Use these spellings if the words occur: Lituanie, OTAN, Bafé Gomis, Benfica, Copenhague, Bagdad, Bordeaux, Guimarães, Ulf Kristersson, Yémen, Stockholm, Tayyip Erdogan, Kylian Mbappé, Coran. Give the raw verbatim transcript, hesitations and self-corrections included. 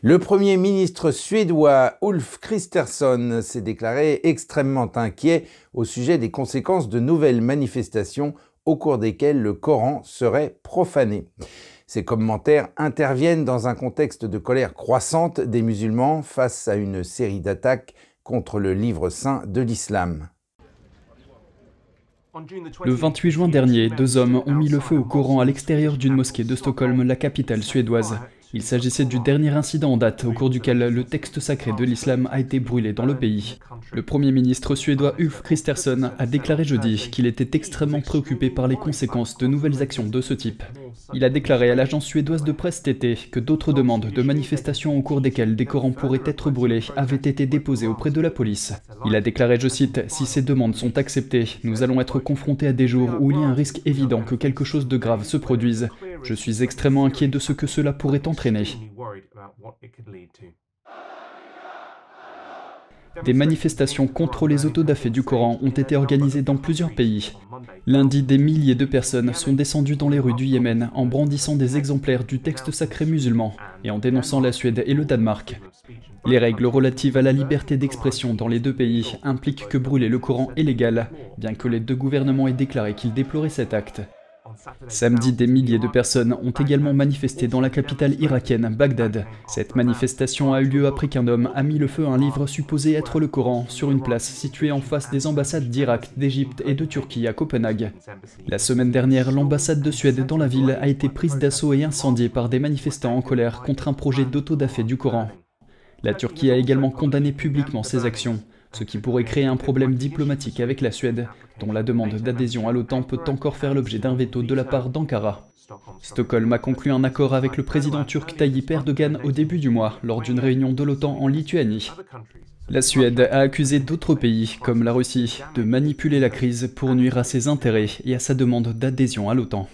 Le Premier ministre suédois Ulf Kristersson s'est déclaré extrêmement inquiet au sujet des conséquences de nouvelles manifestations au cours desquelles le Coran serait profané. Ces commentaires interviennent dans un contexte de colère croissante des musulmans face à une série d'attaques contre le livre saint de l'islam. Le vingt-huit juin dernier, deux hommes ont mis le feu au Coran à l'extérieur d'une mosquée de Stockholm, la capitale suédoise. Il s'agissait du dernier incident en date au cours duquel le texte sacré de l'islam a été brûlé dans le pays. Le Premier ministre suédois Ulf Kristersson a déclaré jeudi qu'il était extrêmement préoccupé par les conséquences de nouvelles actions de ce type. Il a déclaré à l'agence suédoise de presse cet été que d'autres demandes de manifestations au cours desquelles des Corans pourraient être brûlés avaient été déposées auprès de la police. Il a déclaré, je cite, « Si ces demandes sont acceptées, nous allons être confrontés à des jours où il y a un risque évident que quelque chose de grave se produise. Je suis extrêmement inquiet de ce que cela pourrait entraîner. » Des manifestations contre les autodafés du Coran ont été organisées dans plusieurs pays. Lundi, des milliers de personnes sont descendues dans les rues du Yémen en brandissant des exemplaires du texte sacré musulman et en dénonçant la Suède et le Danemark. Les règles relatives à la liberté d'expression dans les deux pays impliquent que brûler le Coran est légal, bien que les deux gouvernements aient déclaré qu'ils déploraient cet acte. Samedi, des milliers de personnes ont également manifesté dans la capitale irakienne, Bagdad. Cette manifestation a eu lieu après qu'un homme a mis le feu à un livre supposé être le Coran sur une place située en face des ambassades d'Irak, d'Égypte et de Turquie à Copenhague. La semaine dernière, l'ambassade de Suède dans la ville a été prise d'assaut et incendiée par des manifestants en colère contre un projet d'autodafé du Coran. La Turquie a également condamné publiquement ces actions, ce qui pourrait créer un problème diplomatique avec la Suède, dont la demande d'adhésion à l'OTAN peut encore faire l'objet d'un veto de la part d'Ankara. Stockholm a conclu un accord avec le président turc Tayyip Erdogan au début du mois, lors d'une réunion de l'OTAN en Lituanie. La Suède a accusé d'autres pays, comme la Russie, de manipuler la crise pour nuire à ses intérêts et à sa demande d'adhésion à l'OTAN.